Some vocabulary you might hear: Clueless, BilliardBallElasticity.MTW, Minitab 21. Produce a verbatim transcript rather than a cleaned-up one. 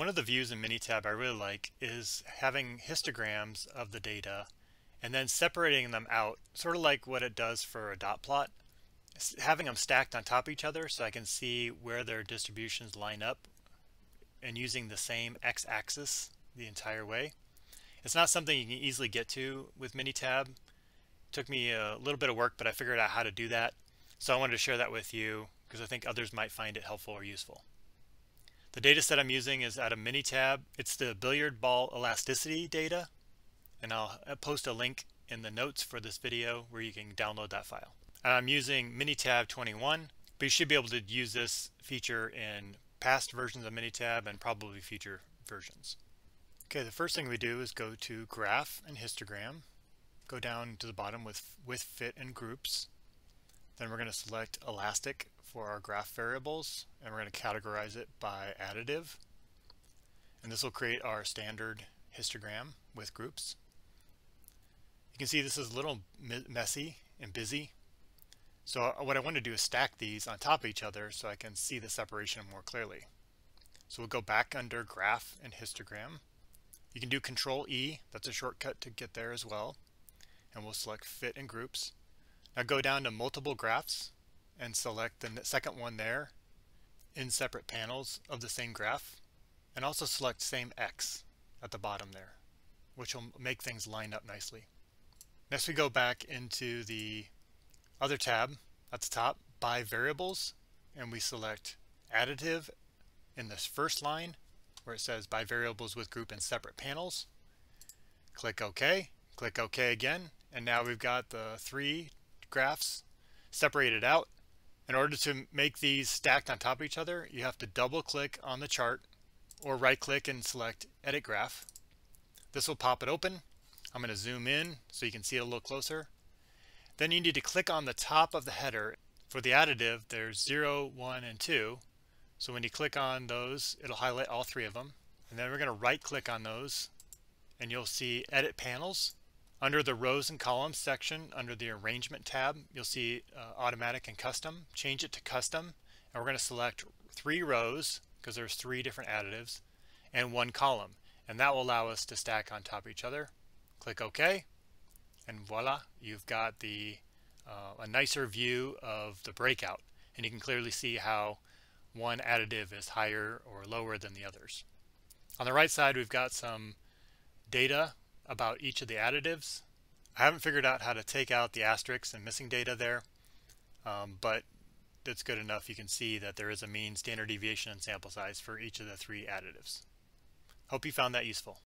One of the views in Minitab I really like is having histograms of the data and then separating them out, sort of like what it does for a dot plot, having them stacked on top of each other so I can see where their distributions line up and using the same x-axis the entire way. It's not something you can easily get to with Minitab. It took me a little bit of work, but I figured out how to do that. So I wanted to share that with you because I think others might find it helpful or useful. The data set I'm using is out of Minitab. It's the billiard ball elasticity data, and I'll post a link in the notes for this video where you can download that file. I'm using Minitab twenty-one, but you should be able to use this feature in past versions of Minitab and probably future versions. Okay, the first thing we do is go to Graph and Histogram, go down to the bottom with, with Fit and Groups. Then we're going to select Elastic for our graph variables, and we're going to categorize it by additive. And this will create our standard histogram with groups. You can see this is a little messy and busy. So what I want to do is stack these on top of each other so I can see the separation more clearly. So we'll go back under Graph and Histogram. You can do Control E, that's a shortcut to get there as well. And we'll select Fit and Groups. Now go down to Multiple Graphs and select the second one there in separate panels of the same graph. And also select Same X at the bottom there, which will make things line up nicely. Next we go back into the other tab at the top, by variables, and we select additive in this first line where it says by variables with group in separate panels. Click OK, click OK again, and now we've got the three graphs separated out. In order to make these stacked on top of each other, you have to double click on the chart or right click and select Edit Graph. This will pop it open. I'm going to zoom in so you can see it a little closer. Then you need to click on the top of the header. For the additive, there's zero, one, and two. So when you click on those, it'll highlight all three of them. And then we're going to right click on those, and you'll see Edit Panels. Under the Rows and Columns section, under the Arrangement tab, you'll see uh, Automatic and Custom. Change it to Custom, and we're going to select three rows, because there's three different additives, and one column. And that will allow us to stack on top of each other. Click OK. And voila, you've got the uh, a nicer view of the breakout, and you can clearly see how one additive is higher or lower than the others. On the right side, we've got some data about each of the additives. I haven't figured out how to take out the asterisks and missing data there, um, but that's good enough. You can see that there is a mean, standard deviation, and sample size for each of the three additives. Hope you found that useful.